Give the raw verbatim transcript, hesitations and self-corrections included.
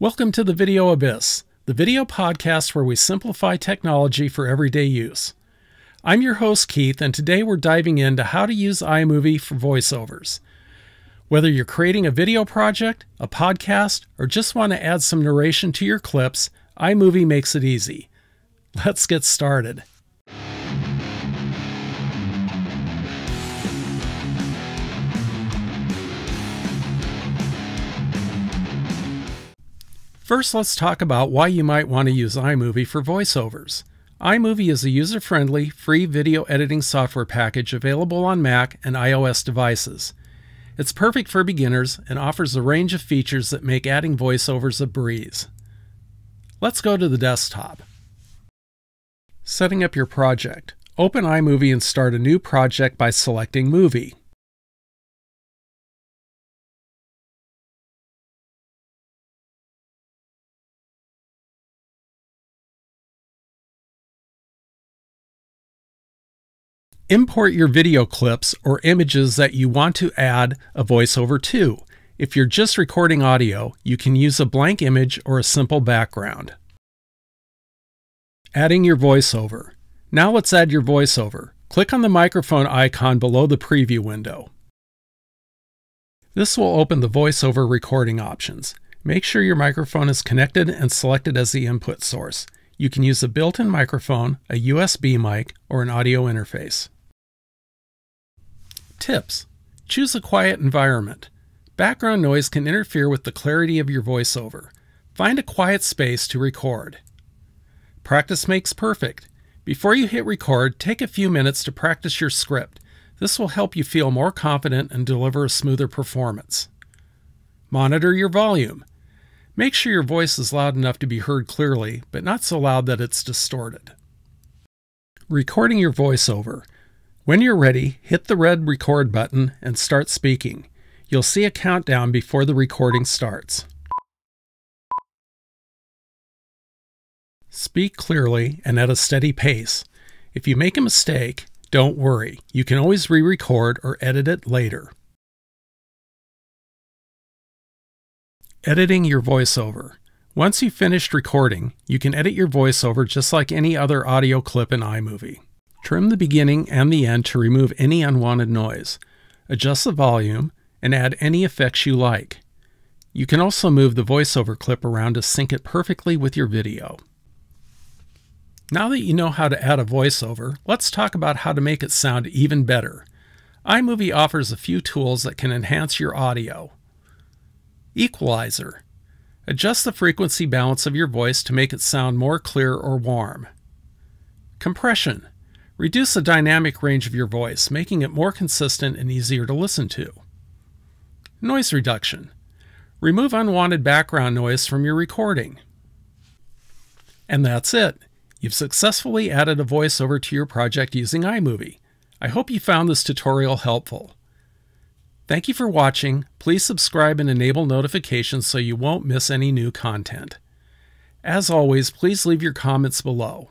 Welcome to The Video Abyss, the video podcast where we simplify technology for everyday use. I'm your host, Keith, and today we're diving into how to use iMovie for voiceovers. Whether you're creating a video project, a podcast, or just want to add some narration to your clips, iMovie makes it easy. Let's get started. First, let's talk about why you might want to use iMovie for voiceovers. iMovie is a user-friendly, free video editing software package available on Mac and iOS devices. It's perfect for beginners and offers a range of features that make adding voiceovers a breeze. Let's go to the desktop. Setting up your project. Open iMovie and start a new project by selecting Movie. Import your video clips or images that you want to add a voiceover to. If you're just recording audio, you can use a blank image or a simple background. Adding your voiceover. Now let's add your voiceover. Click on the microphone icon below the preview window. This will open the voiceover recording options. Make sure your microphone is connected and selected as the input source. You can use a built-in microphone, a U S B mic, or an audio interface. Tips: choose a quiet environment. Background noise can interfere with the clarity of your voiceover. Find a quiet space to record. Practice makes perfect. Before you hit record, take a few minutes to practice your script. This will help you feel more confident and deliver a smoother performance. Monitor your volume. Make sure your voice is loud enough to be heard clearly, but not so loud that it's distorted. Recording your voiceover. When you're ready, hit the red record button and start speaking. You'll see a countdown before the recording starts. Speak clearly and at a steady pace. If you make a mistake, don't worry. You can always re-record or edit it later. Editing your voiceover. Once you've finished recording, you can edit your voiceover just like any other audio clip in iMovie. Trim the beginning and the end to remove any unwanted noise. Adjust the volume and add any effects you like. You can also move the voiceover clip around to sync it perfectly with your video. Now that you know how to add a voiceover, let's talk about how to make it sound even better. iMovie offers a few tools that can enhance your audio. Equalizer. Adjust the frequency balance of your voice to make it sound more clear or warm. Compression. Reduce the dynamic range of your voice, making it more consistent and easier to listen to. Noise reduction. Remove unwanted background noise from your recording. And that's it. You've successfully added a voiceover to your project using iMovie. I hope you found this tutorial helpful. Thank you for watching. Please subscribe and enable notifications so you won't miss any new content. As always, please leave your comments below.